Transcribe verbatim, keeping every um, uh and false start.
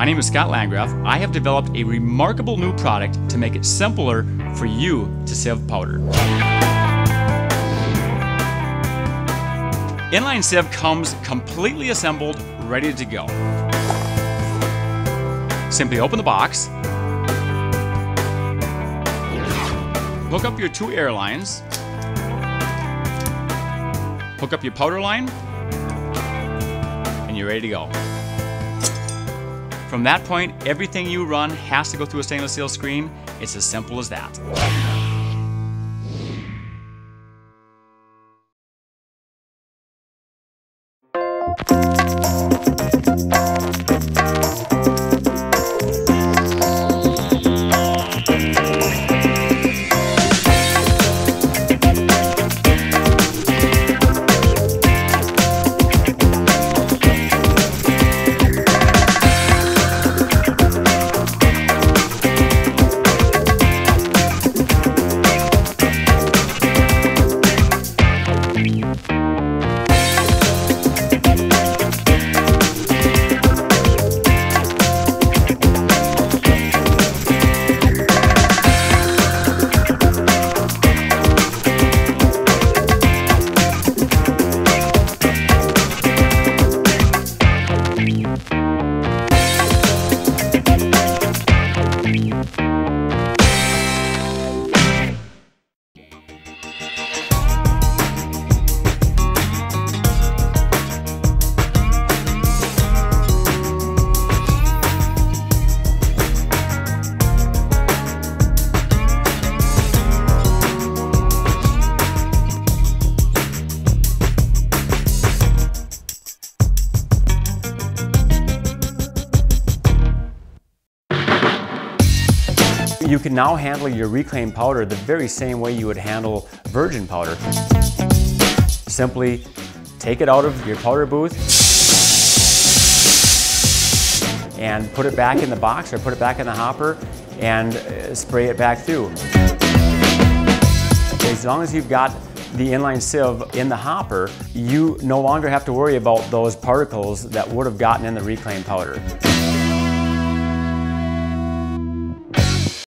My name is Scott Landgraf. I have developed a remarkable new product to make it simpler for you to sieve powder. Inline sieve comes completely assembled, ready to go. Simply open the box, hook up your two air lines, hook up your powder line, and you're ready to go. From that point, everything you run has to go through a stainless steel screen. It's as simple as that. You can now handle your reclaimed powder the very same way you would handle virgin powder. Simply take it out of your powder booth and put it back in the box or put it back in the hopper and spray it back through. As long as you've got the inline sieve in the hopper, you no longer have to worry about those particles that would have gotten in the reclaimed powder.